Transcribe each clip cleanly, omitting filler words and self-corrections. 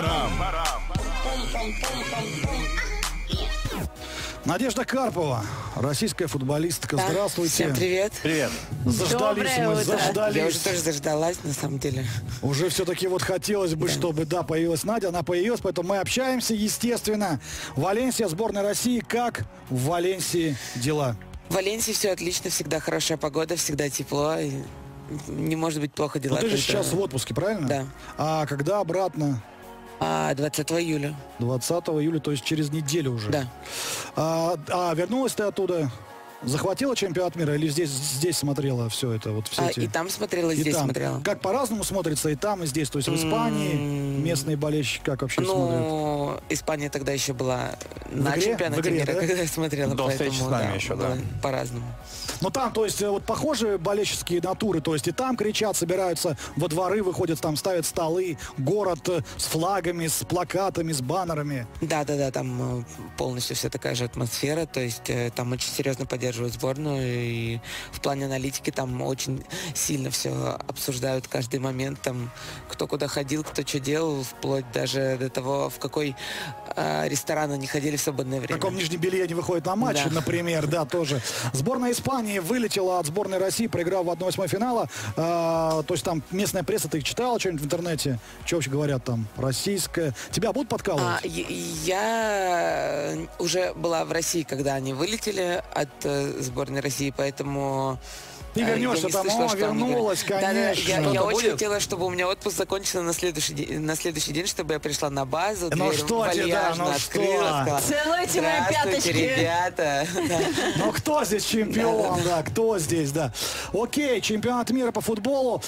Парам. Надежда Карпова, российская футболистка. Да. Здравствуйте. Всем привет. Привет. Заждались. Я уже тоже заждалась, на самом деле. Уже все-таки вот хотелось бы, да, чтобы, да, появилась Надя. Она появилась, поэтому мы общаемся, естественно. Валенсия, сборная России. Как в Валенсии дела? В Валенсии все отлично. Всегда хорошая погода, всегда тепло. Не может быть плохо дела. Но ты же сейчас в отпуске, правильно? Да. А когда обратно? 20 июля. 20 июля, то есть через неделю уже. Да. А вернулась ты оттуда? Захватила чемпионат мира или здесь смотрела все это? Вот все эти... И там смотрела, и здесь там смотрела. Как по-разному смотрится и там, и здесь? То есть в Испании местные болельщики как вообще смотрят? Ну, Испания тогда еще была на чемпионате мира, да? Когда я смотрела. До встречи с нами, да, еще, да. По-разному. Но там, то есть, вот похожие болельщические натуры, то есть и там кричат, собираются во дворы, выходят, там ставят столы, город с флагами, с плакатами, с баннерами. Да-да-да, там полностью вся такая же атмосфера, то есть там очень серьезно поддерживают сборную, и в плане аналитики там очень сильно все обсуждают, каждый момент, там, кто куда ходил, кто что делал, вплоть даже до того, в какой ресторан они ходили в свободное время. В каком нижнем белье они выходят на матч, да, например, да, тоже. Сборная Испании вылетела от сборной России, проиграв в 1/8 финала. То есть там местная пресса, ты читала что-нибудь в интернете? Что вообще говорят там? Российская. Тебя будут подкалывать? Я уже была в России, когда они вылетели от сборной России, поэтому... Ты вернешься там, слышала, вернулась, конечно. Да, я очень хотела, чтобы у меня отпуск закончился на следующий день, чтобы я пришла на базу, ну, дверь вальяжно, да, ну, открыла, целуйте мои пяточки, ребята. Ну кто здесь чемпион, да, кто здесь, да. Окей, чемпионат мира по футболу.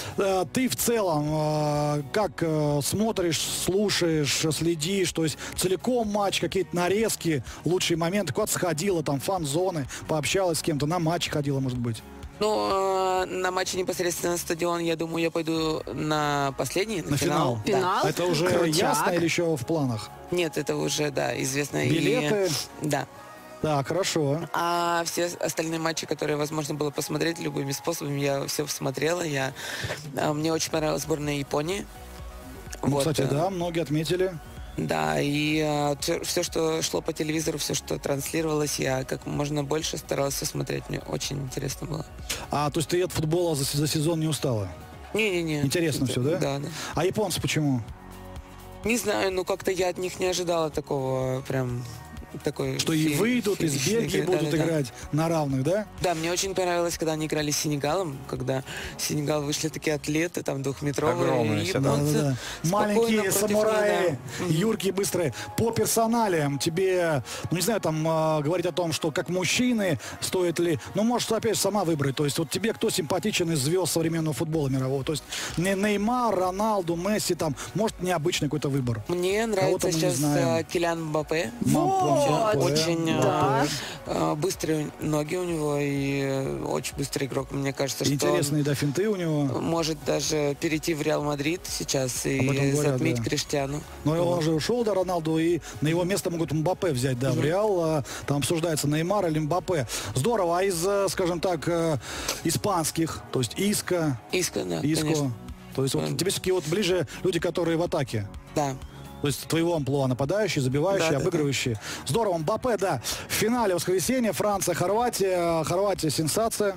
Ты в целом как смотришь, слушаешь, следишь, то есть целиком матч, какие-то нарезки, лучшие моменты, куда-то сходила, там фан-зоны, пообщалась с кем-то, на матч ходила, может быть? Ну, на матче непосредственно на стадион, я думаю, я пойду на последний, на финал. Финал? Да. Это уже крутяк. Ясно или еще в планах? Нет, это уже, да, известно. Билеты? И... Да. Да, хорошо. А все остальные матчи, которые возможно было посмотреть любыми способами, я все посмотрела. Мне очень понравилась сборная Японии. Ну, вот. Кстати, да, многие отметили. Да, и все, что шло по телевизору, все, что транслировалось, я как можно больше старалась все смотреть. Мне очень интересно было. А, то есть ты от футбола за сезон не устала? Не-не-не. Интересно все, да? Да, да. А японцы почему? Не знаю, ну как-то я от них не ожидала такого прям... Такой, что и выйдут, из Бельгии будут, да, играть, да, на равных, да? Да, мне очень понравилось, когда они играли с Сенегалом, когда в Сенегал вышли такие атлеты, там, двухметровые. Огромные, японцы, да, да, да. Маленькие самураи, меня, юркие, быстрые. По персоналиям тебе, ну не знаю, там, говорить о том, что как мужчины, стоит ли, ну, можешь, опять же, сама выбрать, то есть вот тебе кто симпатичен из звезд современного футбола мирового, то есть Неймар, Роналду, Месси, там, может, необычный какой-то выбор. Мне нравится сейчас Килиан Мбаппе. Очень, да, быстрые ноги у него и очень быстрый игрок, мне кажется, что интересные, да, финты у него. Может даже перейти в Реал Мадрид сейчас и затмить, да, Криштиану. Но он же ушел, да, Роналду, и на его место могут Мбаппе взять, да, в Реал. Там обсуждается Неймар или Мбаппе. Здорово. А из, скажем так, испанских, то есть Иска, да, Иско. То есть вот, тебе все-таки вот ближе люди, которые в атаке. Да. То есть твоего амплуа: нападающий, забивающий, да, обыгрывающий. Да, да. Здорово, Мбаппе, да. В финале воскресенья Франция, Хорватия. Хорватия — сенсация.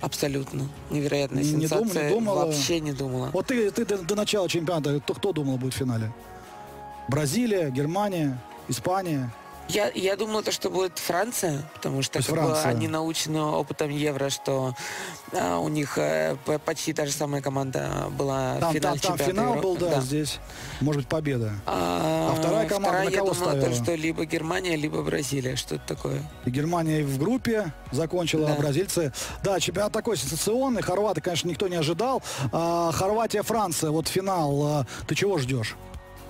Абсолютно. Невероятная сенсация. Не думала. Вообще не думала. Вот ты до начала чемпионата, кто думал будет в финале? Бразилия, Германия, Испания? Я думала, что будет Франция, потому что они научены опытом Евро, что у них почти та же самая команда была в финале чемпионата. Там финал был, да, здесь, может быть, победа. А вторая команда на кого ставила? Я думала, что либо Германия, либо Бразилия, что-то такое. И Германия в группе закончила, а бразильцы... Да, чемпионат такой сенсационный, хорваты, конечно, никто не ожидал. Хорватия-Франция, вот финал, ты чего ждешь?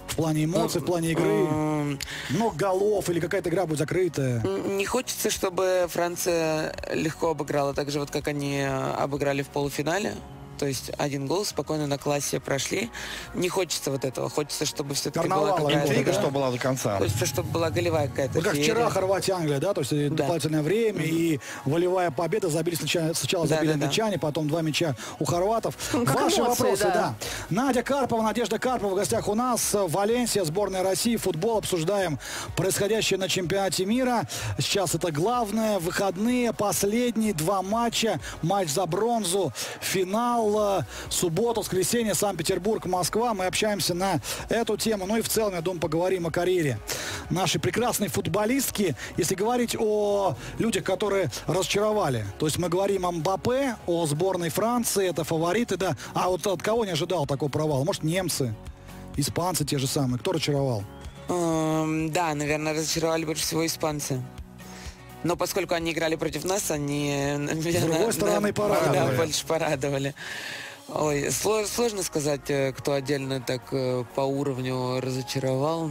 В плане эмоций, в плане игры? Много голов или какая-то игра будет закрытая? Не хочется, чтобы Франция легко обыграла, так же, вот как они обыграли в полуфинале. То есть один гол спокойно на классе прошли. Не хочется вот этого. Хочется, чтобы все-таки была какая-то интрига, да? Чтобы была до конца. Хочется, чтобы была голевая какая-то. Ну, как феерия. Вчера Хорватия, Англия, да? То есть дополнительное время и волевая победа. Забили сначала забили мячане, потом два мяча у хорватов. Ваши вопросы, да. Надя Карпова, Надежда Карпова в гостях у нас. Валенсия, сборная России, футбол. Обсуждаем происходящее на чемпионате мира. Сейчас это главное. Выходные, последние два матча. Матч за бронзу, финал. Суббота, воскресенье, Санкт-Петербург, Москва. Мы общаемся на эту тему. Ну и в целом, я думаю, поговорим о карьере нашей прекрасной футболистки. Если говорить о людях, которые разочаровали. То есть мы говорим о Мбаппе, о сборной Франции. Это фавориты, да. А вот от кого не ожидал такой провал? Может, немцы, испанцы те же самые. Кто разочаровал? Да, наверное, разочаровали больше всего испанцы. Но поскольку они играли против нас, они меня, с другой стороны, порадовали. Да, больше порадовали. Ой, сложно сказать, кто отдельно так по уровню разочаровал.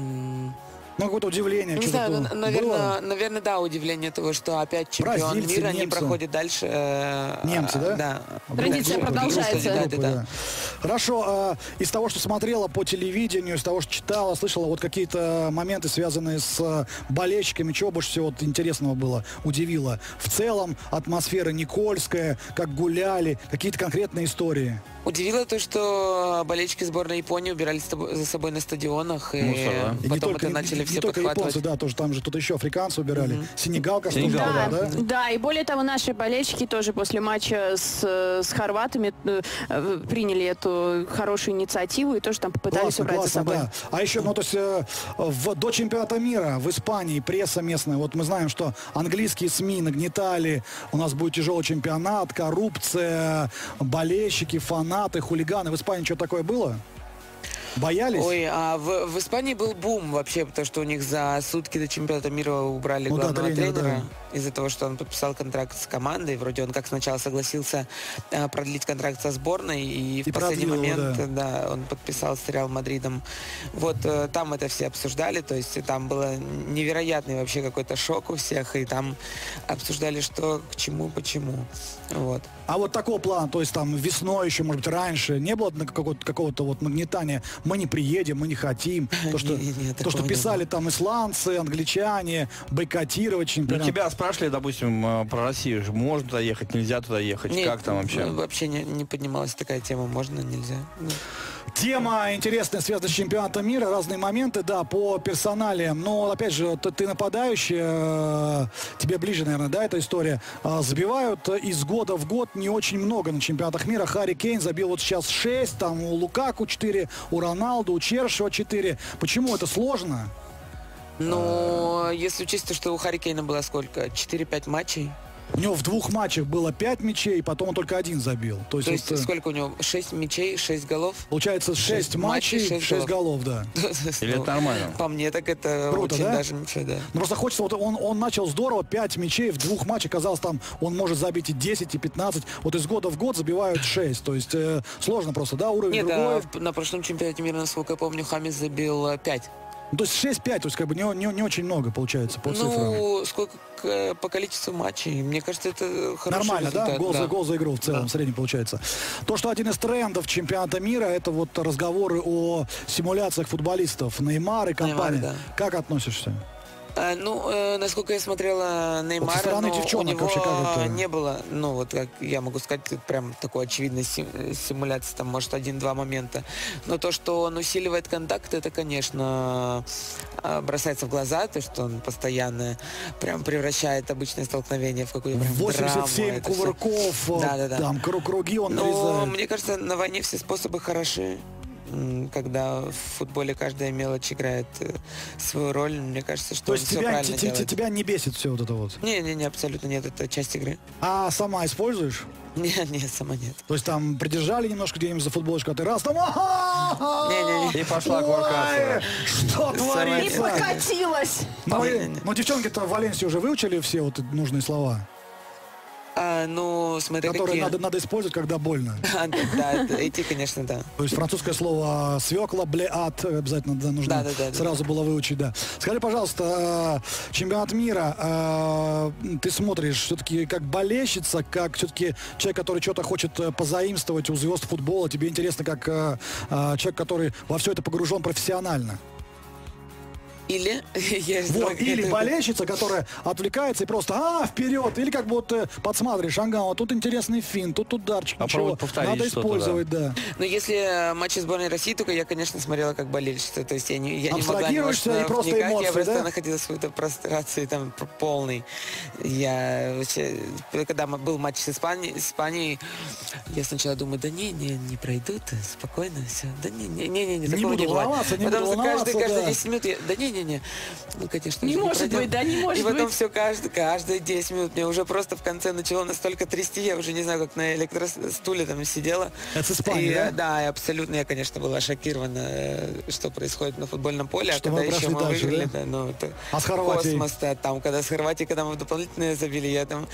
Ну, какое-то удивление. Не знаю, наверное, да, удивление того, что опять чемпион мира, они проходят дальше. Немцы, да? Да. Традиция продолжается. Хорошо. Из того, что смотрела по телевидению, из того, что читала, слышала, вот какие-то моменты, связанные с болельщиками, чего больше всего интересного было, удивило? В целом атмосфера Никольская, как гуляли, какие-то конкретные истории? Удивило то, что болельщики сборной Японии убирали за собой на стадионах. И потом это начали все подхватывать. Не только японцы, да, тоже там же кто-то еще африканцы убирали. Сенегал, как да, да? Да, и более того, наши болельщики тоже после матча с хорватами приняли эту хорошую инициативу и тоже там попытались убрать за собой. Да. А еще, ну то есть до чемпионата мира в Испании пресса местная, вот мы знаем, что английские СМИ нагнетали, у нас будет тяжелый чемпионат, коррупция, болельщики, фанаты, хулиганы. В Испании что такое было? Боялись? Ой, а в Испании был бум вообще, потому что у них за сутки до чемпионата мира убрали главного тренера. Да. Из-за того, что он подписал контракт с командой. Вроде он как сначала согласился продлить контракт со сборной. И в последний момент он подписал с Реал Мадридом. Вот там это все обсуждали. То есть там был невероятный вообще какой-то шок у всех. И там обсуждали, что к чему, почему. Вот. А вот такого плана, то есть там весной еще, может быть, раньше, не было какого-то вот нагнетания? Мы не приедем, мы не хотим. То, что писали там исландцы, англичане, бойкотировать чемпионат. Тебя спрашивали, допустим, про Россию. Можно туда ехать, нельзя туда ехать? Нет, как там вообще? Вообще не поднималась такая тема. Можно, нельзя. Тема интересная, связана с чемпионатом мира. Разные моменты, да, по персоналиям. Но, опять же, ты нападающий, тебе ближе, наверное, да, эта история. Забивают из года в год не очень много на чемпионатах мира. Харри Кейн забил вот сейчас 6, там у Лукаку 4, у Роналду, у Черышева 4. Почему это сложно? Но если учесть, что у Харри Кейна было сколько? 4-5 матчей? У него в двух матчах было 5 мячей, потом он только один забил. То есть сколько у него? 6 мячей, 6 голов? Получается 6 матчей, 6 голов, да. Или это нормально? По мне, так это круто, очень даже ничего, да. Ну, просто хочется, вот он начал здорово, 5 мячей в двух матчах, казалось, там он может забить и 10, и 15. Вот из года в год забивают 6. То есть сложно просто, да, уровень другой. Да, на прошлом чемпионате мира, насколько я помню, Хамес забил 5. Ну, то есть 6-5, то есть как бы не очень много получается по цифрам. Ну, сколько по количеству матчей. Мне кажется, это хороший результат. Да? Гол за игру в целом, в среднем получается. То, что один из трендов чемпионата мира, это вот разговоры о симуляциях футболистов. Неймар и компания. Неймар, да. Как относишься? Насколько я смотрела Неймара, у него вообще не было, ну, вот как я могу сказать, прям такой очевидной симуляции, там, может, 1-2 момента. Но то, что он усиливает контакт, это, конечно, бросается в глаза, то, что он постоянно прям превращает обычное столкновение в какую-то прям 87 кувырков, там, круги он нарезает. Мне кажется, на войне все способы хороши. Когда в футболе каждая мелочь играет свою роль, мне кажется, что все правильно делает. То есть тебя не бесит все вот это вот? Не, абсолютно нет, это часть игры. А сама используешь? Нет, сама нет. То есть там придержали немножко где-нибудь за футболочку, а ты раз там... И пошла кувыркаться. Что творится? И покатилась. Ну, девчонки-то в Валенсии уже выучили все вот нужные слова? Ну, смотря которые какие... надо использовать, когда больно. Да, эти, конечно, да. То есть французское слово свекла, блеат, обязательно нужно сразу было выучить, да. Скажи, пожалуйста, чемпионат мира, ты смотришь все-таки как болельщица, как все-таки человек, который что-то хочет позаимствовать у звезд футбола, тебе интересно, как человек, который во все это погружен профессионально? Или, вот, или болельщица, которая отвлекается и просто вперед, или как будто подсматриваешь, ага, вот тут интересный финт, тут ударчик, ничего, надо использовать, да. Но если матчи сборной России, только я, конечно, смотрела как болельщица, то есть я не могла и просто никак, эмоции, я просто находилась в какой-то прострации там полной. Я вообще, когда был матч с Испанией, я сначала думаю, да не пройдут, спокойно, все, да не такого не бывает. Потому что каждые 10 минут, да не. Ну, конечно, не может быть, да, не может быть. И потом все каждые 10 минут. Мне уже просто в конце начало настолько трясти, я уже не знаю, как на электростуле там сидела. Это Испания, да? Да, и абсолютно я, конечно, была шокирована, что происходит на футбольном поле. Что а когда еще мы дальше выиграли, да? Да, ну, это а с Хорватией? Космос, да, там, когда с Хорватией, когда мы дополнительные забили, я там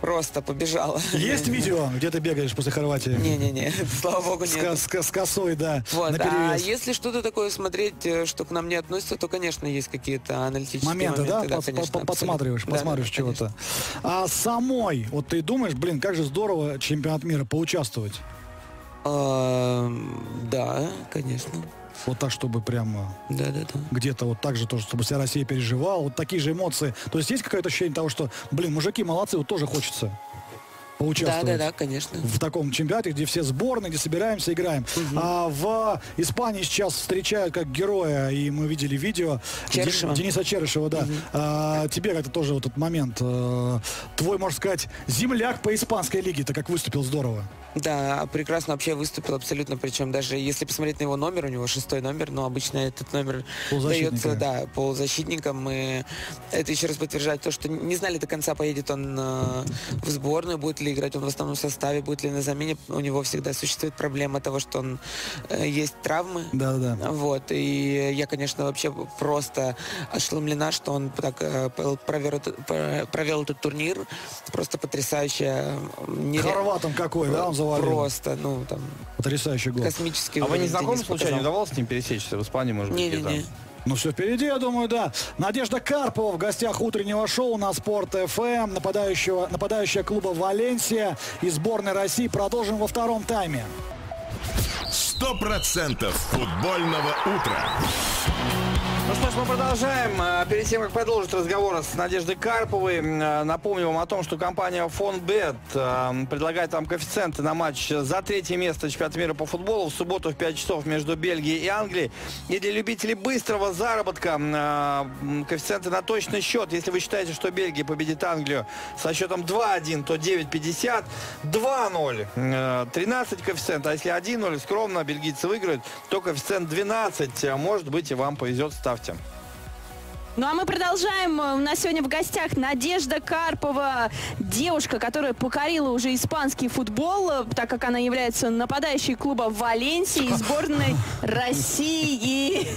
просто побежала. Есть видео, где ты бегаешь после Хорватии? Не-не-не, слава богу, нет. С косой, да, вот. А если что-то такое смотреть, что к нам не относится, то, конечно, есть какие-то аналитические моменты, да? Да, конечно, подсматриваешь да, чего-то. А самой, вот ты думаешь, блин, как же здорово чемпионат мира поучаствовать? Да, конечно. Вот так, чтобы прямо где-то вот так же, то, чтобы вся Россия переживала, вот такие же эмоции. То есть есть какое-то ощущение того, что, блин, мужики молодцы, вот тоже хочется поучаствовать. Да, конечно. В таком чемпионате, где все сборные, где собираемся, играем. А в Испании сейчас встречают как героя, и мы видели видео Дениса Черышева, да. Тебе как-то тоже вот этот момент. Твой, можно сказать, земляк по испанской лиге, так как выступил здорово. Да, прекрасно вообще выступил абсолютно, причем даже если посмотреть на его номер, у него 6-й номер, но обычно этот номер дается полузащитникам, и это еще раз подтверждает то, что не знали до конца, поедет он в сборную, будет ли играть он в основном составе, будет ли на замене, у него всегда существует проблема того, что он есть травмы. Да. Вот, и я, конечно, вообще просто ошеломлена, что он так провел этот турнир, просто потрясающе. Хорватом какой, да, он за просто, ну, там... Потрясающий гол. Космический. А вы не знакомы, случайно, удавалось с ним пересечься в Испании, может быть? Не-не-не. Ну, все впереди, я думаю, да. Надежда Карпова в гостях утреннего шоу на Спорт FM, нападающая клуба «Валенсия» и сборной России. Продолжим во втором тайме. 100% футбольного утра. Ну что ж, мы продолжаем. Перед тем, как продолжить разговор с Надеждой Карповой, напомню вам о том, что компания «Фонбет» предлагает вам коэффициенты на матч за 3-е место чемпионата мира по футболу в субботу в 5 часов между Бельгией и Англией. И для любителей быстрого заработка коэффициенты на точный счет. Если вы считаете, что Бельгия победит Англию со счетом 2-1, то 9,50, 2-0, 13 коэффициент. А если 1-0, скромно, бельгийцы выиграют, то коэффициент 12. Может быть, и вам повезет, ставьте. Ну а мы продолжаем. У нас сегодня в гостях Надежда Карпова, девушка, которая покорила уже испанский футбол, так как она является нападающей клуба «Валенсии» и сборной России.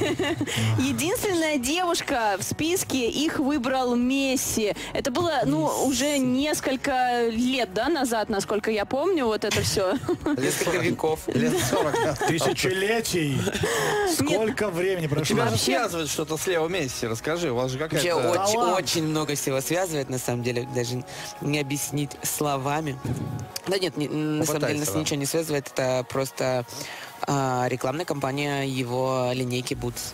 Единственная девушка в списке, их выбрал Месси. Это было, ну, уже несколько лет, да, назад, насколько я помню, вот это все. Несколько веков. Лет 40. Тысячелетий. Сколько времени прошло? Тебя связывает что-то с Лео Месси, расскажи. У вас же какая-то... Очень много всего связывает, на самом деле, даже не объяснить словами. Да нет, на самом деле нас ничего не связывает, это просто рекламная кампания его линейки Boots.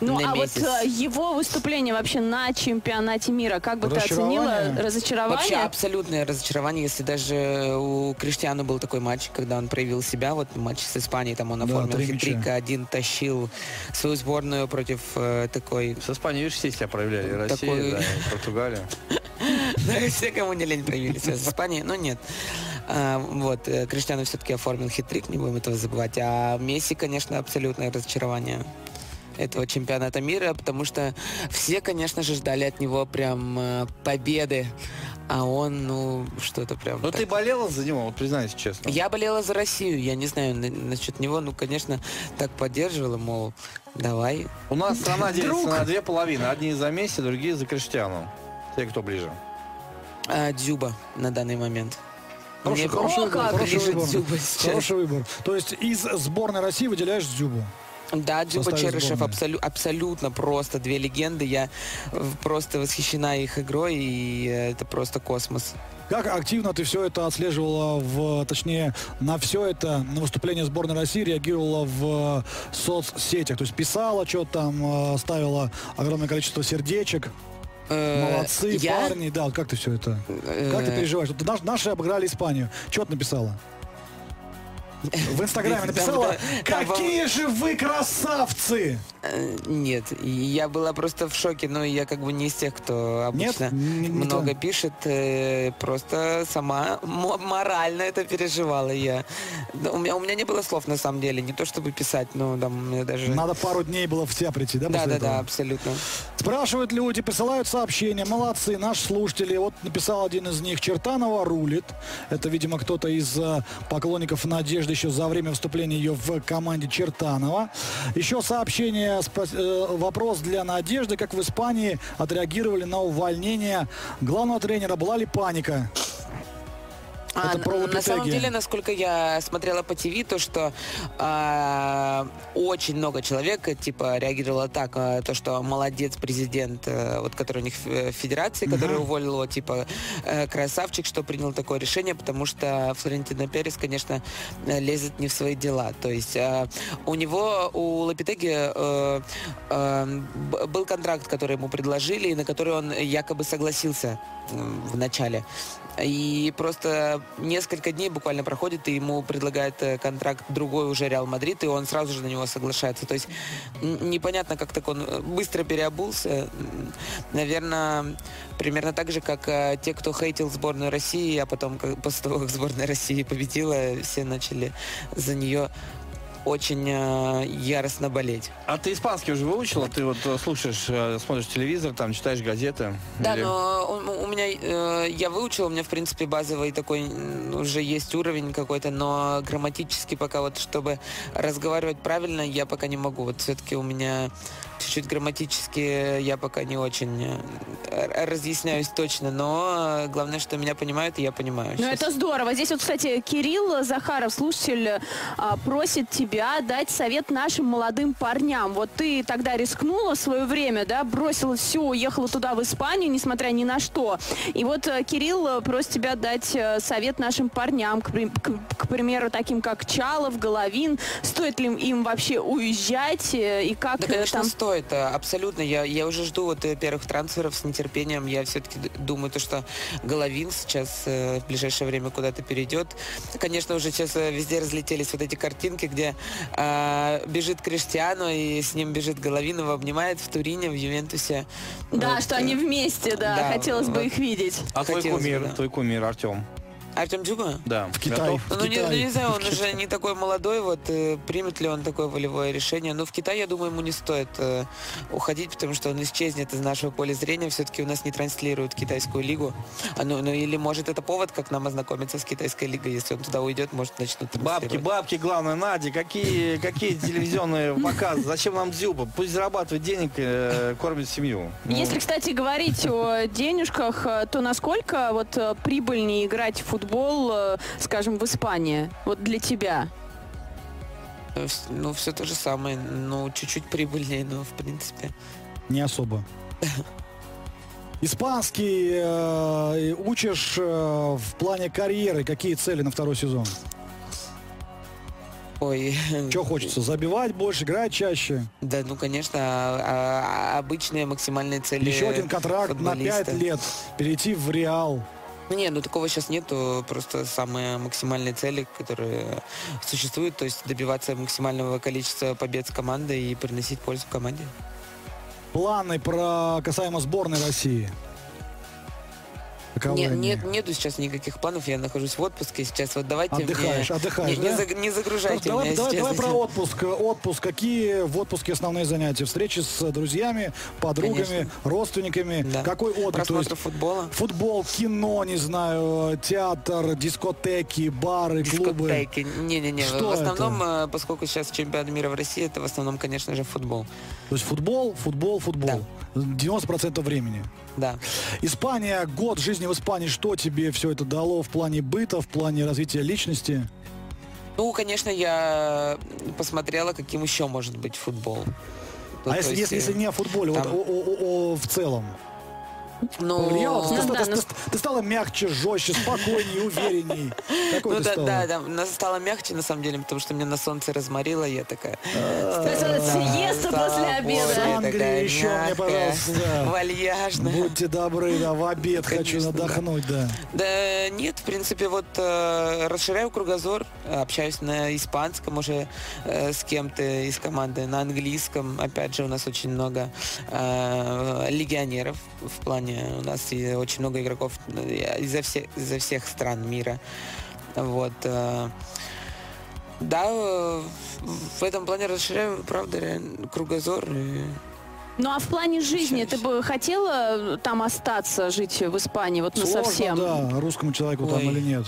Ну, а месяц. Вот его выступление вообще на чемпионате мира, как бы ты оценила? Разочарование? Вообще абсолютное разочарование, если даже у Криштиану был такой матч, когда он проявил себя, вот матч с Испанией, там он оформил хитрик, один тащил свою сборную против такой... С Испанией, видишь, все себя проявляли, Россия, да, Португалия. Все, кому не лень, проявились с Испанией, но нет. Вот, Криштиану все-таки оформил хитрик, не будем этого забывать, а Месси, конечно, абсолютное разочарование этого чемпионата мира, потому что все, конечно же, ждали от него прям победы, а он, ну, что-то прям... Ну, ты болела за него, вот признайся честно. Я болела за Россию, я не знаю насчет него, ну, конечно, так поддерживала, мол, давай. У нас страна делится на две половины, одни за Месси, другие за Криштиану. Те, кто ближе. Дзюба на данный момент. Хороший выбор. То есть из сборной России выделяешь Дзюбу? Да, Дзюба, Черышев абсолютно просто две легенды. Я просто восхищена их игрой, и это просто космос. Как активно ты все это отслеживала, точнее, на все это, на выступление сборной России реагировала в соцсетях? То есть писала, что там, ставила огромное количество сердечек? Молодцы, парни, да, как ты все это? Как ты переживаешь? Наши обыграли Испанию. Что ты написала? В Инстаграме написала, какие же вы красавцы! Нет, я была просто в шоке, но я как бы не из тех, кто обычно много пишет, просто сама морально это переживала я. У меня не было слов на самом деле, не то чтобы писать, но там мне даже... Надо пару дней было в себя прийти, да? Да, абсолютно. Спрашивают люди, присылают сообщения, молодцы, наши слушатели. Вот написал один из них, Чертанова рулит. Это, видимо, кто-то из поклонников Надежды еще за время вступления ее в команде Чертанова. Еще сообщение, вопрос для Надежды. Как в Испании отреагировали на увольнение главного тренера? Была ли паника? На самом деле, насколько я смотрела по ТВ, то, что очень много человек, типа, реагировало так, то, что молодец президент, вот, который у них в федерации, который уволил, типа, красавчик, что принял такое решение, потому что Флорентино Перес, конечно, лезет не в свои дела. То есть у Лопетеги был контракт, который ему предложили, и на который он якобы согласился в начале. И просто несколько дней буквально проходит, и ему предлагает контракт другой уже Реал Мадрид, и он сразу же на него соглашается. То есть непонятно, как так он быстро переобулся. Наверное, примерно так же, как те, кто хейтил сборную России, а потом, после того, как сборная России победила, все начали за нее очень яростно болеть. А ты испанский уже выучила? Ты вот слушаешь, смотришь телевизор, там читаешь газеты? Да, но у меня я выучила, у меня в принципе базовый такой уже есть уровень какой-то, но грамматически пока вот, чтобы разговаривать правильно, я пока не могу. Вот все-таки у меня чуть-чуть грамматически я пока не очень разъясняюсь точно, но главное, что меня понимают, и я понимаю. Ну это здорово. Здесь вот, кстати, Кирилл Захаров, слушатель, просит тебя дать совет нашим молодым парням. Вот ты тогда рискнула в свое время, да, бросила все, уехала туда, в Испанию, несмотря ни на что. И вот Кирилл просит тебя дать совет нашим парням, к примеру, таким как Чалов, Головин. Стоит ли им вообще уезжать и как там? Да, конечно, стоит. Абсолютно. Я уже жду вот первых трансферов с нетерпением. Я все-таки думаю, то, что Головин сейчас в ближайшее время куда-то перейдет. Конечно, уже сейчас везде разлетелись вот эти картинки, где бежит Криштиану, и с ним бежит Головин, его обнимает в Турине, в Ювентусе. Да, вот, что они вместе, да. Хотелось бы их видеть. А твой кумир Артем? Артем Дзюба? Да. В Китае. Ну, не знаю, он уже не такой молодой, вот примет ли он такое волевое решение. Но в Китай, я думаю, ему не стоит уходить, потому что он исчезнет из нашего поля зрения. Все-таки у нас не транслируют китайскую лигу. Ну или, может, это повод, как нам ознакомиться с китайской лигой. Если он туда уйдет, может, начнут транслировать. Бабки, главное, Надя, какие телевизионные показы? Зачем нам Дзюба? Пусть зарабатывает денег, кормит семью. Если, кстати, говорить о денежках, то насколько вот прибыльнее играть в футбол, скажем, в Испании, вот для тебя? Ну, все то же самое, ну, чуть-чуть прибыльнее, но, в принципе... Не особо. Испанский учишь в плане карьеры. Какие цели на второй сезон? Ой. Что хочется? Забивать больше, играть чаще? Да, ну, конечно, обычные максимальные цели. Еще один контракт на 5 лет. Перейти в Реал. Не, ну такого сейчас нету, просто самые максимальные цели, которые существуют, то есть добиваться максимального количества побед с командой и приносить пользу команде. Планы касаемо сборной России? Нету сейчас никаких планов, я нахожусь в отпуске сейчас, вот давайте отдыхаешь, не загружайте меня. Давай про отпуск. Какие в отпуске основные занятия? Встречи с друзьями, подругами, конечно, родственниками? Да. Какой отдых? Просмотр футбола? Футбол, кино, не знаю, театр, дискотеки, бары, клубы? Не-не-не, в основном, поскольку сейчас чемпионат мира в России, это в основном, конечно же, футбол. То есть футбол, 90% времени? Да. Испания, год жизни в Испании. Что тебе все это дало в плане быта, в плане развития личности? Ну, конечно, я посмотрела, каким еще может быть футбол. Ну, а если, если не о футболе, там... вот, о в целом? Ну, ты стала мягче, жестче, спокойнее, уверенней. Ну да, она стала мягче на самом деле, потому что меня на солнце разморило, я такая. Съеста после обеда. С Англии еще мне, пожалуйста. Вальяжно. Будьте добры, да, в обед хочу отдохнуть, да. Да нет, в принципе, вот расширяю кругозор, общаюсь на испанском уже с кем-то из команды, на английском. Опять же, у нас очень много легионеров в плане. У нас очень много игроков изо всех стран мира. Вот. Да, в этом плане расширяю, правда, кругозор. Ну а в плане жизни ты бы хотела там остаться, жить в Испании, вот насовсем? Сложно, да, русскому человеку там или нет?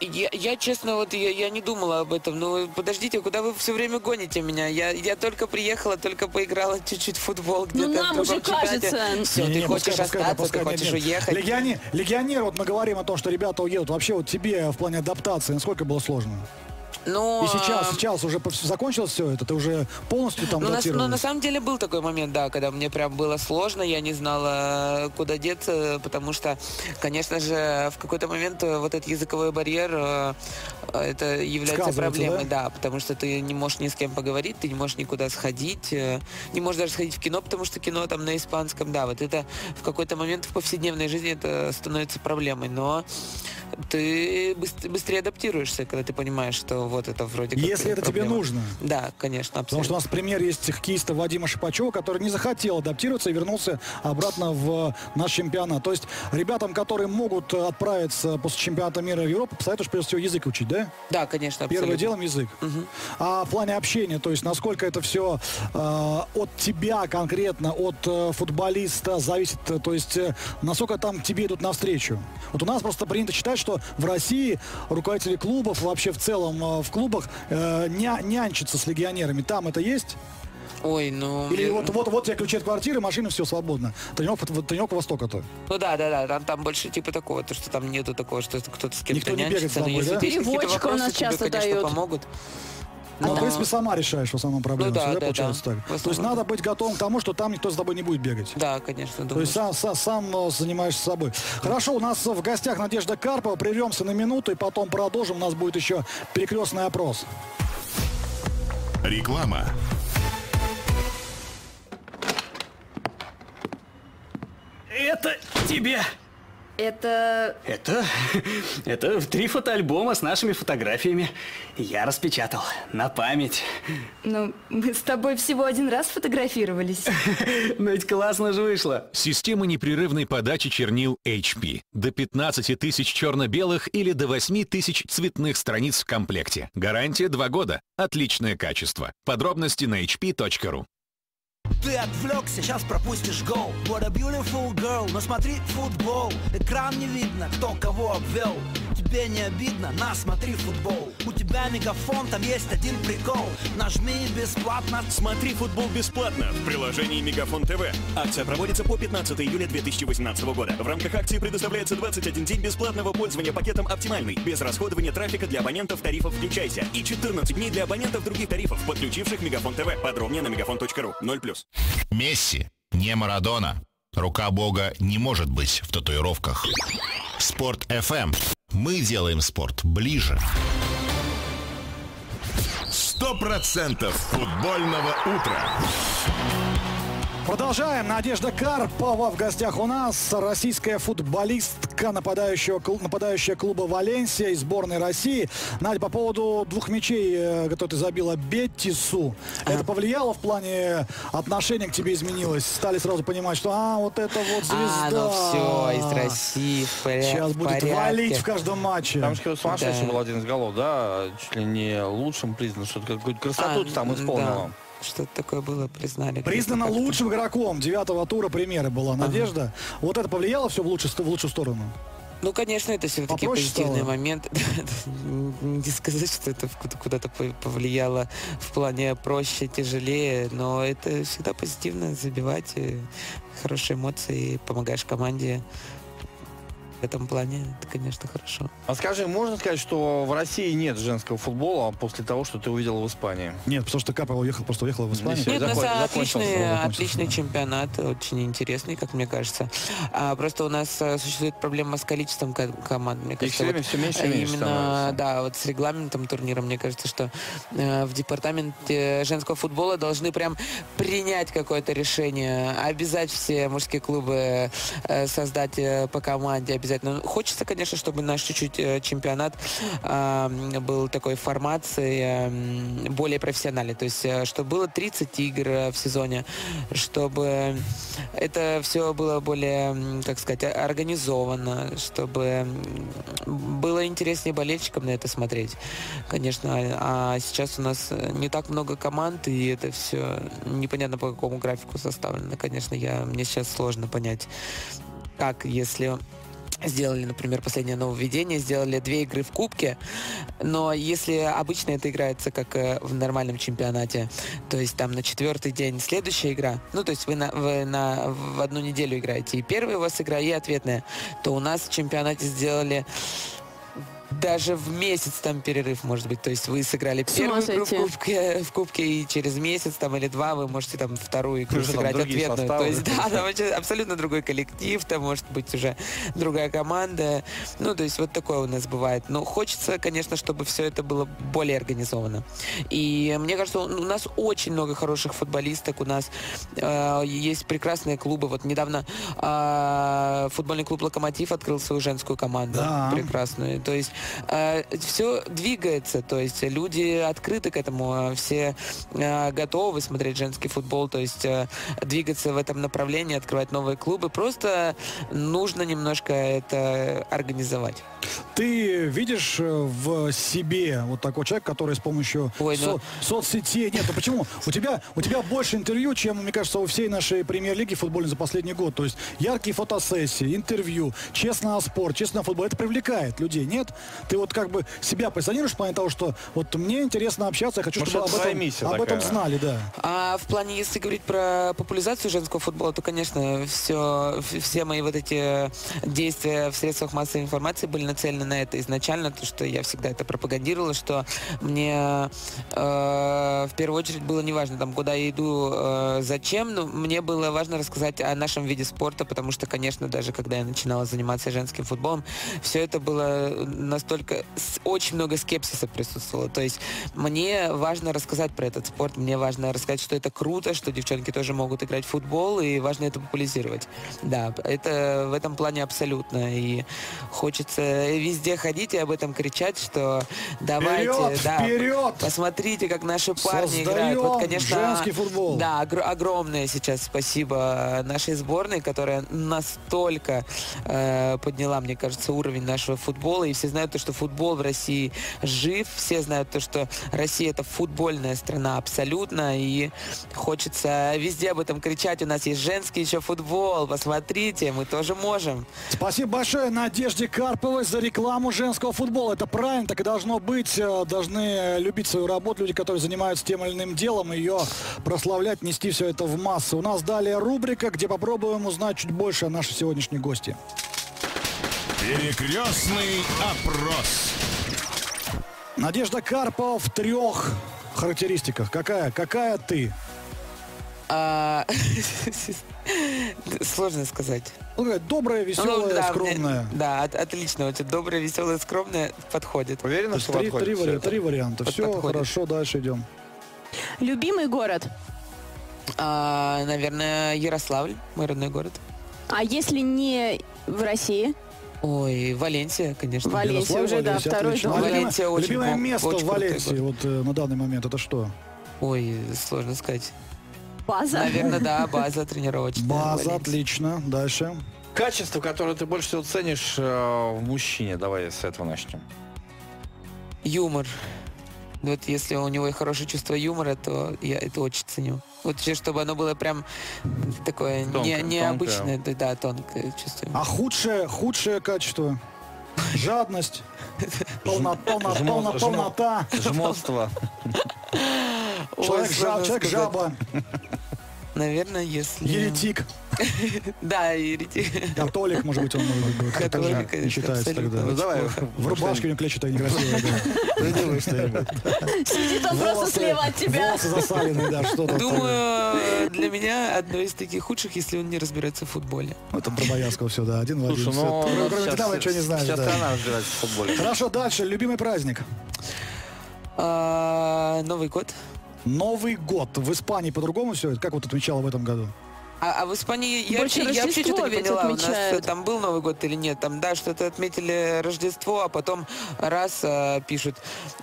Я честно, вот я не думала об этом. Ну, подождите, куда вы все время гоните меня? Я только приехала, только поиграла чуть-чуть в футбол. Ну, нам уже кажется. Все, ты хочешь остаться, ты хочешь уехать. Легионер, вот мы говорим о том, что ребята уедут. Вообще, вот тебе в плане адаптации насколько было сложно? Но... И сейчас уже закончилось все это? Ты уже полностью там адаптировалась? Ну, на самом деле был такой момент, да, когда мне прям было сложно, я не знала, куда деться, потому что, конечно же, в какой-то момент вот этот языковой барьер, это является проблемой, да, потому что ты не можешь ни с кем поговорить, ты не можешь никуда сходить, не можешь даже сходить в кино, потому что кино там на испанском, да, вот это в какой-то момент в повседневной жизни это становится проблемой, но ты быстрее адаптируешься, когда ты понимаешь, что вот это вроде как... Если это проблема. Тебе нужно. Да, конечно, абсолютно. Потому что у нас пример есть хоккеиста Вадима Шипачева, который не захотел адаптироваться и вернулся обратно в наш чемпионат. То есть ребятам, которые могут отправиться после чемпионата мира в Европу, посоветуешь прежде всего язык учить, да? Да, конечно, абсолютно. Первым делом язык. Угу. А в плане общения, то есть насколько это все от тебя конкретно, от футболиста зависит, то есть насколько там тебе идут навстречу? Вот у нас просто принято считать, что в России руководители клубов вообще в целом в клубах нянчатся с легионерами. Там это есть? Ой, ну... Или вот тебе ключи от квартиры, машина, все, свободно. Тренировка Востока-то. Ну да, там больше типа такого, то что там нету такого, что кто-то с кем-то нянчится. Переводчик у нас часто дает. Помогут. Но, в принципе, сама решаешь в основном проблему. Ну, да, получается так. Основном... То есть надо быть готовым к тому, что там никто с тобой не будет бегать. Да, конечно. Думаю. То есть сам занимаешься собой. Хорошо, у нас в гостях Надежда Карпова. Прервемся на минуту и потом продолжим. У нас будет еще перекрестный опрос. Реклама. Это тебе... Это 3 фотоальбома с нашими фотографиями. Я распечатал. На память. Ну, мы с тобой всего один раз фотографировались. Но ведь классно же вышло. Система непрерывной подачи чернил HP. До 15 тысяч черно-белых или до 8 тысяч цветных страниц в комплекте. Гарантия 2 года. Отличное качество. Подробности на hp.ru. Ты отвлекся, сейчас пропустишь гол. What a beautiful girl, но смотри футбол. Экран не видно, кто кого обвел. Тебе не обидно, на, смотри футбол. У тебя мегафон, там есть один прикол. Нажми бесплатно. Смотри футбол бесплатно в приложении Мегафон ТВ. Акция проводится по 15 июля 2018 года. В рамках акции предоставляется 21 день бесплатного пользования пакетом «Оптимальный». Без расходования трафика для абонентов тарифов «Включайся». И 14 дней для абонентов других тарифов, подключивших Мегафон ТВ. Подробнее на мегафон.ру. 0+. Месси не Марадона. Рука Бога не может быть в татуировках. Спорт FM. Мы делаем спорт ближе. 100% футбольного утра. Продолжаем. Надежда Карпова в гостях у нас. Российская футболистка, нападающая клуба «Валенсия» и сборной России. Надя, по поводу 2 мячей, которые ты забила Бетису, это повлияло в плане отношения к тебе изменилось? Стали сразу понимать, что вот это вот звезда. Ну все, из России в порядке. Сейчас будет валить в каждом матче. Там же сумасшедший был один из голов, да? Чуть ли не лучшим признан, что какую-то красоту там исполнила. Да. Что-то такое было, признали. Признана лучшим игроком 9-го тура, примера была Надежда. Вот это повлияло все в лучшую сторону? Ну, конечно, это все-таки позитивный момент. Не сказать, что это куда-то повлияло в плане проще, тяжелее, но это всегда позитивно, забивать, хорошие эмоции, помогаешь команде. В этом плане это, конечно, хорошо. А скажи, можно сказать, что в России нет женского футбола после того, что ты увидел в Испании? Нет, потому что Карпова уехала в Испанию. Нет, у нас отличный чемпионат, очень интересный, как мне кажется. Просто у нас существует проблема с количеством команд. Мне кажется, их все меньше и меньше становится. Да, вот с регламентом турнира, мне кажется, что в департаменте женского футбола должны прям принять какое-то решение, обязать все мужские клубы создать по команде, обязательно. Хочется, конечно, чтобы наш чуть-чуть чемпионат был такой формацией более профессиональной. То есть, чтобы было 30 игр в сезоне, чтобы это все было более, так сказать, организовано, чтобы было интереснее болельщикам на это смотреть. Конечно, а сейчас у нас не так много команд, и это все непонятно, по какому графику составлено. Конечно, мне сейчас сложно понять, как, если... Сделали, например, последнее нововведение, сделали 2 игры в кубке, но если обычно это играется как в нормальном чемпионате, то есть там на 4-й день следующая игра, ну то есть вы в 1 неделю играете, и первая у вас игра, и ответная, то у нас в чемпионате сделали... Даже в месяц там перерыв может быть. То есть вы сыграли первую игру в кубке, и через месяц там, или 2 вы можете там вторую игру сыграть ответную. То есть, да, там абсолютно другой коллектив, там может быть уже другая команда. Ну, то есть вот такое у нас бывает. Но хочется, конечно, чтобы все это было более организовано. И мне кажется, у нас очень много хороших футболисток, у нас есть прекрасные клубы. Вот недавно футбольный клуб «Локомотив» открыл свою женскую команду. Да. Прекрасную. То есть все двигается, то есть люди открыты к этому, все готовы смотреть женский футбол, то есть двигаться в этом направлении, открывать новые клубы. Просто нужно немножко это организовать. Ты видишь в себе вот такого человека, который с помощью соцсетей... Нет, ну почему? У тебя больше интервью, чем, мне кажется, у всей нашей премьер-лиги футбольной за последний год. То есть яркие фотосессии, интервью, честно о спорте, честно о футболе. Это привлекает людей, нет? Ты вот как бы себя позиционируешь в плане того, что вот мне интересно общаться, я хочу, чтобы об этом знали, да. А в плане, если говорить про популяризацию женского футбола, то, конечно, все мои вот эти действия в средствах массовой информации были нацелены на это изначально, то, что я всегда это пропагандировала, что мне в первую очередь было неважно, там, куда я иду, зачем, но мне было важно рассказать о нашем виде спорта, потому что, конечно, даже когда я начинала заниматься женским футболом, все это было настолько... Очень много скепсиса присутствовало. То есть мне важно рассказать про этот спорт, мне важно рассказать, что это круто, что девчонки тоже могут играть в футбол, и важно это популяризировать. Да, это в этом плане абсолютно. И хочется везде ходить и об этом кричать, что давайте, вперед, да, вперед! Посмотрите, как наши парни играют. Вот, конечно, женский футбол. Да, огромное сейчас спасибо нашей сборной, которая настолько подняла, мне кажется, уровень нашего футбола, и все знают то, что футбол в России жив, все знают то, что Россия — это футбольная страна абсолютно, и хочется везде об этом кричать. У нас есть женский еще футбол, посмотрите, мы тоже можем. Спасибо большое Надежде Карповой за рекламу женского футбола. Это правильно, так и должно быть. Должны любить свою работу люди, которые занимаются тем или иным делом, ее прославлять, нести все это в массы. У нас далее рубрика, где попробуем узнать чуть больше о нашей сегодняшней гости. Перекрестный опрос. Надежда Карпова в 3 характеристиках. Какая ты? Сложно сказать. Добрая, веселая, скромная. Да, отлично. Вот добрая, веселая, скромная подходит. Уверена, что подходит? 3 варианта. Все, хорошо, дальше идем. Любимый город? Наверное, Ярославль, мой родной город. А если не в России? Ой, Валенсия, конечно. Валенсия уже, да, второй дом. Любимое место в Валенсии вот на данный момент, это что? Ой, сложно сказать. База? Наверное, да, база тренировочная. База, отлично. Дальше. Качество, которое ты больше всего ценишь в мужчине. Давай с этого начнем. Юмор. Вот если у него и хорошее чувство юмора, то я это очень ценю. Вот чтобы оно было прям такое тонкое, необычное, тонкое. Да, тонкое чувство. А худшее качество? Жадность, полнота. Жмотство. Человек жаба. Наверное, если... Еретик. Да, еретик. Католик, может быть, он не считается тогда. Ну давай, в рубашке у него клетчатая некрасивая. Делай что-нибудь. Сидит он просто слева от тебя. Волосы засаленные, да, что-то. Думаю, для меня одно из таких худших, если он не разбирается в футболе. Это про Боярского все, да, один в один. Кроме Динамо ничего не знаешь. Сейчас она разбирается в футболе. Хорошо, дальше, любимый праздник. Новый год. Новый год. В Испании по-другому все? Как вот отмечала в этом году? А в Испании я вообще что-то не поняла, отмечают. У нас там был Новый год или нет. Там, да, что-то отметили Рождество, а потом раз пишут.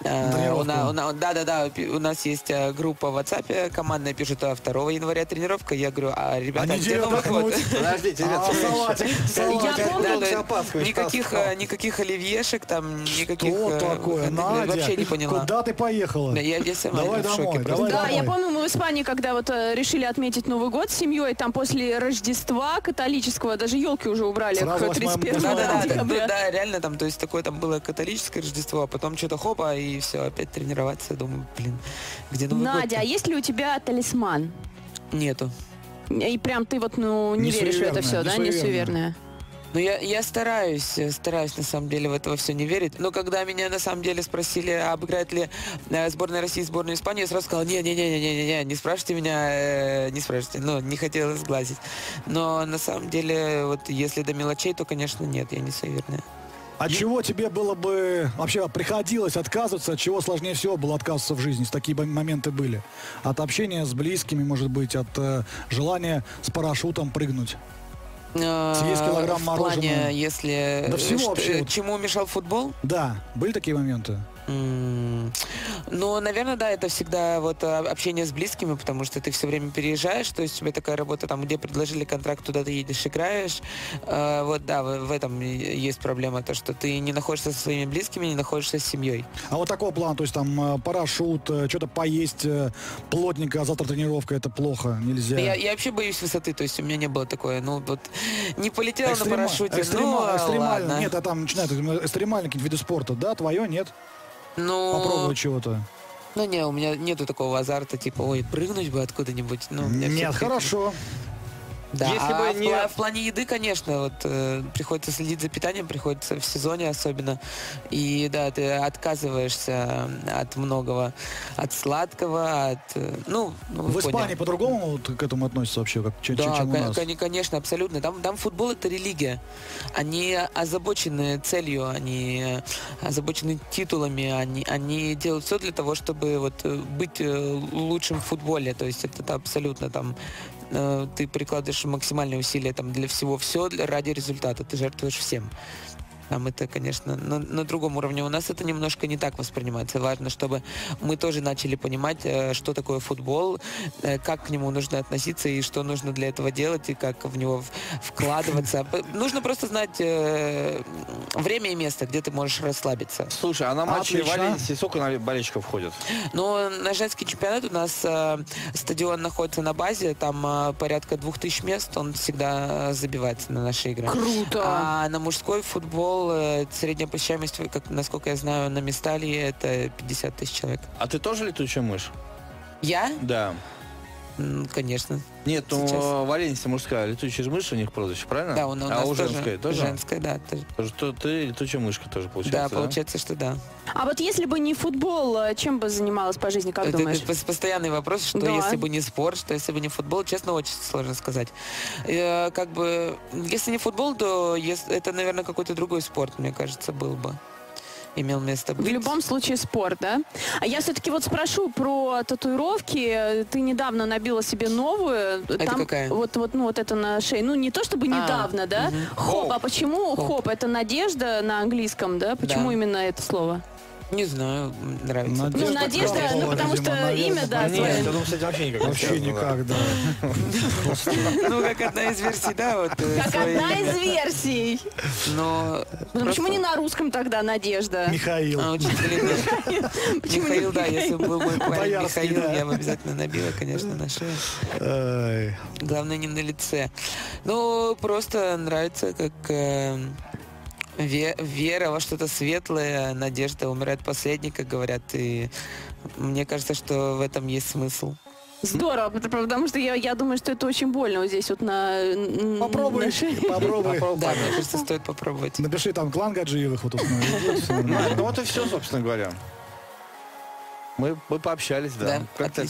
Да-да-да, у нас есть группа в WhatsApp, командная, пишут, 2 января тренировка. Я говорю, а, ребята, где Новый год? Подождите, ребята, никаких оливьешек там, никаких... Что такое, Надя? Вообще не поняла. Куда ты поехала? Я сама в шоке просто. Да, я помню, мы в Испании, когда вот решили отметить Новый год с семьей, там после Рождества католического даже елки уже убрали к 31 декабря. Да, реально там, то есть такое там было католическое Рождество, а потом что-то хопа и все, опять тренироваться. Я думаю, блин, где Новый год? Надя, а есть ли у тебя талисман? Нету. И прям ты вот, ну, не веришь в это все, да? Не суеверная. Ну, я стараюсь на самом деле в это все не верить. Но когда меня на самом деле спросили, обыграет ли сборная России сборную Испании, я сразу сказал, не спрашивайте меня, не спрашивайте. Ну, не хотелось сглазить. Но на самом деле, вот если до мелочей, то, конечно, нет, я не суеверная. От чего тебе было бы, вообще приходилось отказываться, от чего сложнее всего было отказываться в жизни? Такие моменты были. От общения с близкими, может быть, от желания с парашютом прыгнуть. Съесть килограмм мороженого. Если... Да всего вообще. Чему мешал футбол? Да, были такие моменты. Ну, наверное, да, это всегда вот общение с близкими, потому что ты все время переезжаешь, то есть у тебя такая работа, там, где предложили контракт, туда ты едешь, играешь. Вот, да, в этом есть проблема, то, что ты не находишься со своими близкими, не находишься с семьей. А вот такого плана, то есть там парашют, что-то поесть плотненько, а завтра тренировка, это плохо, нельзя. Я вообще боюсь высоты, то есть у меня не было такое, ну, вот, не полетела на парашюте, экстремально, ладно. Нет, а там начинают экстремальные какие-то виды спорта, да, твое нет? Ну, попробовать чего-то. Ну, не, у меня нету такого азарта, типа, ой, прыгнуть бы откуда-нибудь. Ну, нет, хорошо. Да, если бы в плане еды, конечно, вот, приходится следить за питанием, приходится в сезоне особенно. И да, ты отказываешься от многого, от сладкого, от... Ну в Испании по-другому вот к этому относятся вообще, как, да, чем у нас? Конечно, абсолютно. Там футбол — это религия. Они озабочены целью, они озабочены титулами, они делают все для того, чтобы вот быть лучшим в футболе. То есть это абсолютно там... Ты прикладываешь максимальные усилия там для всего, все ради результата, ты жертвуешь всем. Там это, конечно, на другом уровне. У нас это немножко не так воспринимается. Важно, чтобы мы тоже начали понимать, что такое футбол, как к нему нужно относиться и что нужно для этого делать, и как в него вкладываться. Нужно просто знать время и место, где ты можешь расслабиться. Слушай, а на матче Валенсии сколько болельщиков ходит? Ну, на женский чемпионат у нас стадион находится на базе, там порядка 2000 мест, он всегда забивается на наши игры. Круто! А на мужской футбол средняя посещаемость, как, насколько я знаю, на Месталье это 50 тысяч человек. А ты тоже летучая мышь? Я? Да. Конечно. Нет, ну Валенсия мужская, летучая мышь у них прозвище, правильно? Да, у нас тоже женская, да. Что ты летучая мышка тоже получается? Да, получается, что да. А вот если бы не футбол, чем бы занималась по жизни, как думаешь? Это постоянный вопрос, что если бы не спорт, что если бы не футбол, честно, очень сложно сказать. Как бы, если не футбол, то это, наверное, какой-то другой спорт, мне кажется, был бы. Имел место быть. В любом случае спорт, да? А я все-таки вот спрошу про татуировки. Ты недавно набила себе новую. Это там какая? Вот, ну, вот это на шее. Ну, не то чтобы недавно, да? Хоп. А почему хоп? Это Надежда на английском, да? Почему именно это слово? Не знаю, нравится. Надежда, ну, потому что имя, да, свое. Нет, кстати, вообще никак. Вообще никак, да. Ну, как одна из версий, да, вот. Как одна из версий. Но... Почему не на русском тогда Надежда? Михаил. Михаил, да, если бы был мой парень Михаил, я бы обязательно набила, конечно, на шею. Главное, не на лице. Ну, просто нравится, как... Вера во что-то светлое, надежда умирает последней, как говорят. И мне кажется, что в этом есть смысл. Здорово, потому что я думаю, что это очень больно вот здесь вот на... Попробуй, попробуй. Да, мне кажется, стоит попробовать. Напиши там клан Гаджиевых. Ну вот и все, собственно говоря. Мы пообщались, да. Как-то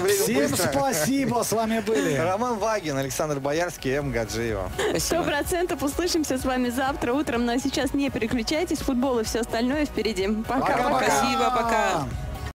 время Всем быстро. Спасибо, с вами были Роман Вагин, Александр Боярский, М. Гаджиева. 100% услышимся с вами завтра утром, но сейчас не переключайтесь, футбол и все остальное впереди. Пока-пока. Спасибо, пока.